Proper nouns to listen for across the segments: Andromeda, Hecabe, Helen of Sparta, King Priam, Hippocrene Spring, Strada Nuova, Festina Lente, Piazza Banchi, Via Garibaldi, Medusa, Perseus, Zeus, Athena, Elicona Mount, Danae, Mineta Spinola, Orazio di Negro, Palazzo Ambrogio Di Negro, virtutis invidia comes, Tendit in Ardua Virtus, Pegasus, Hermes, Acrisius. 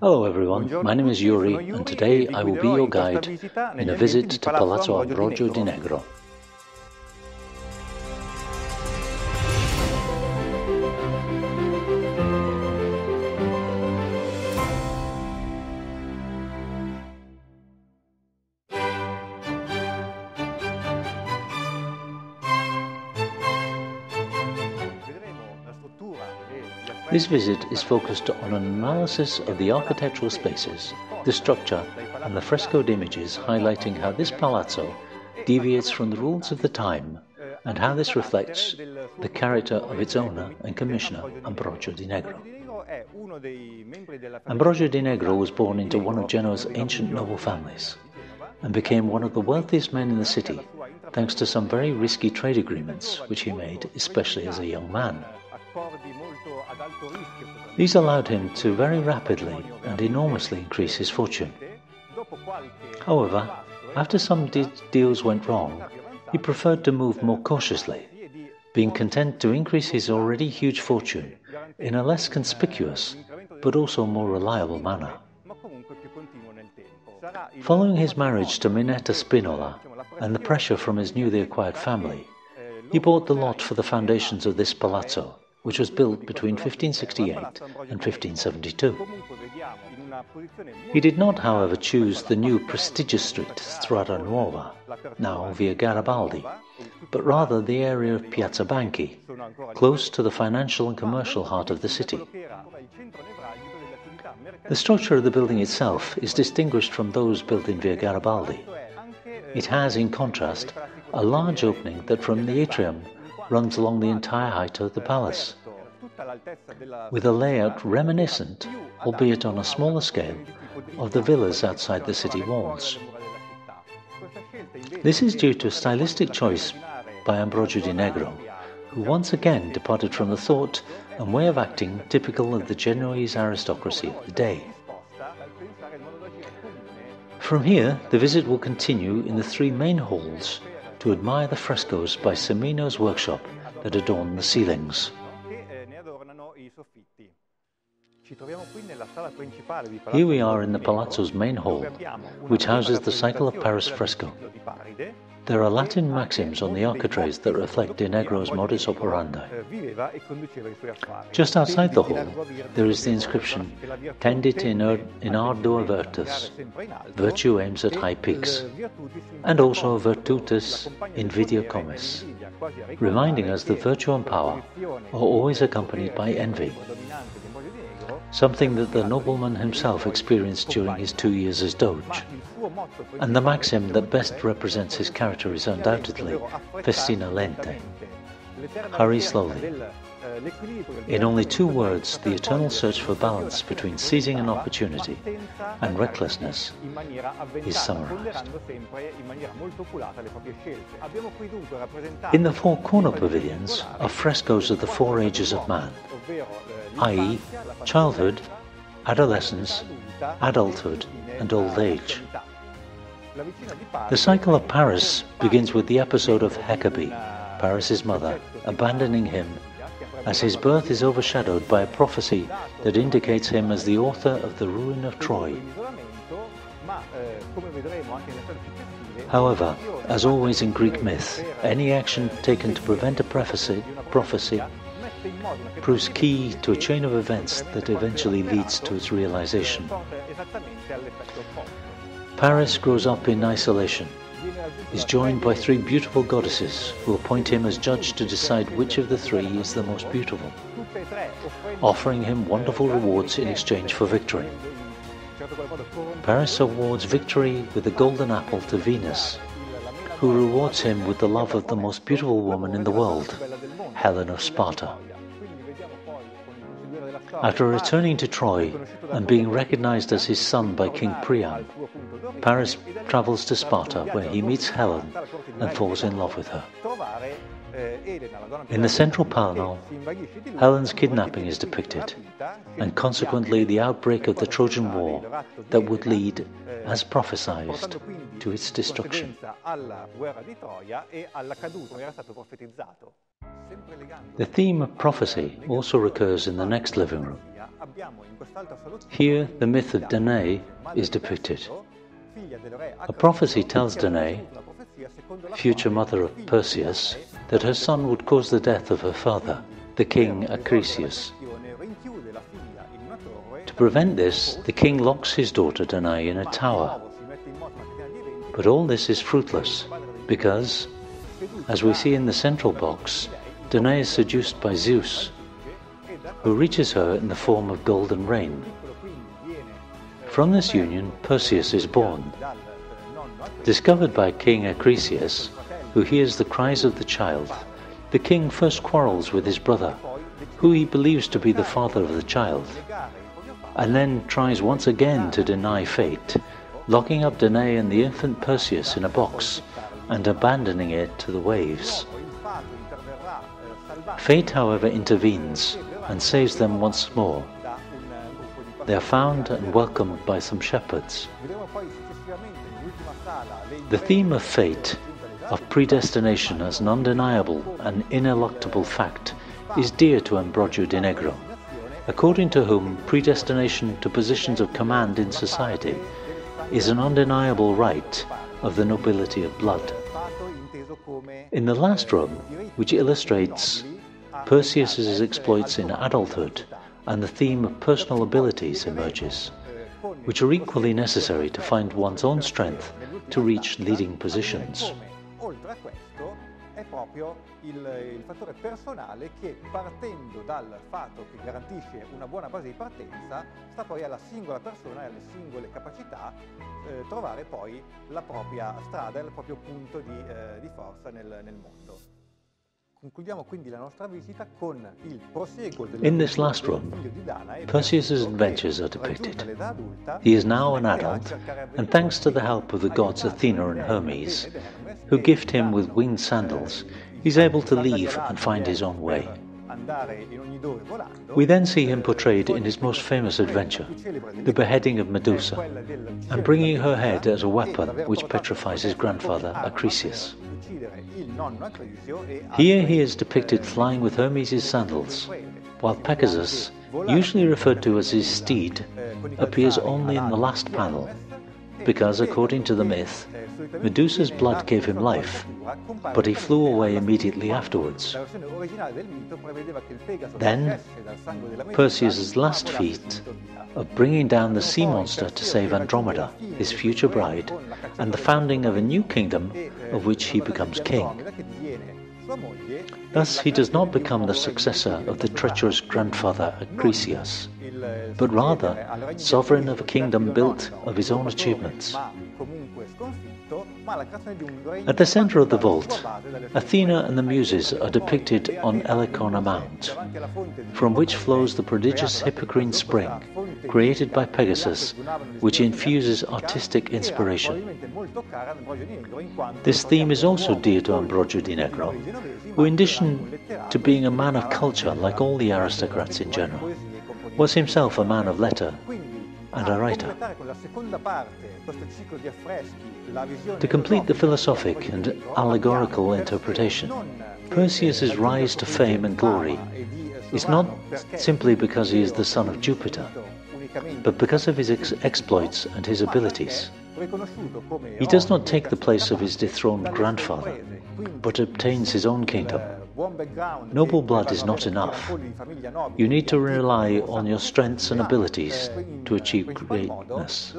Hello everyone, my name is Yuri and today I will be your guide in a visit to Palazzo Ambrogio Di Negro. This visit is focused on an analysis of the architectural spaces, the structure and the frescoed images, highlighting how this palazzo deviates from the rules of the time and how this reflects the character of its owner and commissioner, Ambrogio Di Negro. Ambrogio Di Negro was born into one of Genoa's ancient noble families and became one of the wealthiest men in the city, thanks to some very risky trade agreements which he made, especially as a young man. These allowed him to very rapidly and enormously increase his fortune. However, after some deals went wrong, he preferred to move more cautiously, being content to increase his already huge fortune in a less conspicuous but also more reliable manner. Following his marriage to Mineta Spinola and the pressure from his newly acquired family, he bought the lot for the foundations of this palazzo, which was built between 1568 and 1572. He did not, however, choose the new prestigious street, Strada Nuova, now Via Garibaldi, but rather the area of Piazza Banchi, close to the financial and commercial heart of the city. The structure of the building itself is distinguished from those built in Via Garibaldi. It has, in contrast, a large opening that from the atrium runs along the entire height of the palace, with a layout reminiscent, albeit on a smaller scale, of the villas outside the city walls. This is due to a stylistic choice by Ambrogio Di Negro, who once again departed from the thought and way of acting typical of the Genoese aristocracy of the day. From here, the visit will continue in the three main halls to admire the frescoes by Semino's workshop that adorn the ceilings. Here we are in the palazzo's main hall, which houses the Cycle of Paris fresco. There are Latin maxims on the architraves that reflect Di Negro's modus operandi. Just outside the hall, there is the inscription, Tendit in Ardua Virtus, virtue aims at high peaks, and also virtutis invidia comes, reminding us that virtue and power are always accompanied by envy, something that the nobleman himself experienced during his 2 years as Doge. And the maxim that best represents his character is undoubtedly Festina Lente, hurry slowly. In only 2 words, the eternal search for balance between seizing an opportunity and recklessness is summarized. In the four corner pavilions are frescoes of the 4 ages of man, i.e. childhood, adolescence, adulthood and old age. The Cycle of Paris begins with the episode of Hecabe, Paris' mother, abandoning him as his birth is overshadowed by a prophecy that indicates him as the author of the ruin of Troy. However, as always in Greek myth, any action taken to prevent a prophecy proves key to a chain of events that eventually leads to its realization. Paris grows up in isolation, is joined by 3 beautiful goddesses who appoint him as judge to decide which of the 3 is the most beautiful, offering him wonderful rewards in exchange for victory. Paris awards victory with a golden apple to Venus, who rewards him with the love of the most beautiful woman in the world, Helen of Sparta. After returning to Troy and being recognized as his son by King Priam, Paris travels to Sparta where he meets Helen and falls in love with her. In the central panel, Helen's kidnapping is depicted, and consequently the outbreak of the Trojan War that would lead, as prophesied, to its destruction. The theme of prophecy also recurs in the next living room, Here, the myth of Danae is depicted. A prophecy tells Danae, future mother of Perseus, that her son would cause the death of her father, the king Acrisius. To prevent this, the king locks his daughter Danae in a tower. But all this is fruitless, because, as we see in the central box, Danae is seduced by Zeus, who reaches her in the form of golden rain. From this union, Perseus is born. Discovered by King Acrisius, who hears the cries of the child, the king first quarrels with his brother, who he believes to be the father of the child, and then tries once again to deny fate, locking up Danae and the infant Perseus in a box and abandoning it to the waves. Fate, however, intervenes and saves them once more. They are found and welcomed by some shepherds. The theme of fate, of predestination as an undeniable and ineluctable fact, is dear to Ambrogio Di Negro, according to whom predestination to positions of command in society is an undeniable right of the nobility of blood. In the last room, which illustrates Perseus's exploits in adulthood, and the theme of personal abilities emerges, which are equally necessary to find one's own strength to reach leading positions. In this last room, Perseus's adventures are depicted. He is now an adult, and thanks to the help of the gods Athena and Hermes, who gift him with winged sandals, he's able to leave and find his own way. We then see him portrayed in his most famous adventure, the beheading of Medusa, and bringing her head as a weapon which petrifies his grandfather, Acrisius. Here he is depicted flying with Hermes' sandals, while Pegasus, usually referred to as his steed, appears only in the last panel, because according to the myth, Medusa's blood gave him life, but he flew away immediately afterwards. Then, Perseus's last feat of bringing down the sea monster to save Andromeda, his future bride, and the founding of a new kingdom of which he becomes king. Thus, he does not become the successor of the treacherous grandfather Acrisius, but rather sovereign of a kingdom built of his own achievements. At the center of the vault, Athena and the Muses are depicted on Elicona Mount, from which flows the prodigious Hippocrene Spring, created by Pegasus, which infuses artistic inspiration. This theme is also dear to Ambrogio Di Negro, who, in addition to being a man of culture like all the aristocrats in general, was himself a man of letter and a writer. To complete the philosophic and allegorical interpretation, Perseus's rise to fame and glory is not simply because he is the son of Jupiter, but because of his exploits and his abilities. He does not take the place of his dethroned grandfather, but obtains his own kingdom. Noble blood is not enough. You need to rely on your strengths and abilities to achieve greatness.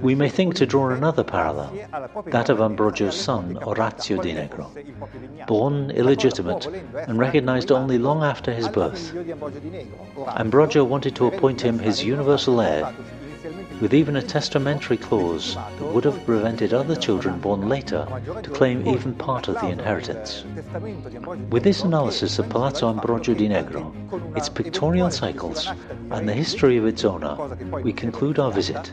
We may think to draw another parallel, that of Ambrogio's son, Orazio Di Negro, born illegitimate and recognized only long after his birth. Ambrogio wanted to appoint him his universal heir, with even a testamentary clause that would have prevented other children born later to claim even part of the inheritance. With this analysis of Palazzo Ambrogio Di Negro, its pictorial cycles, and the history of its owner, we conclude our visit.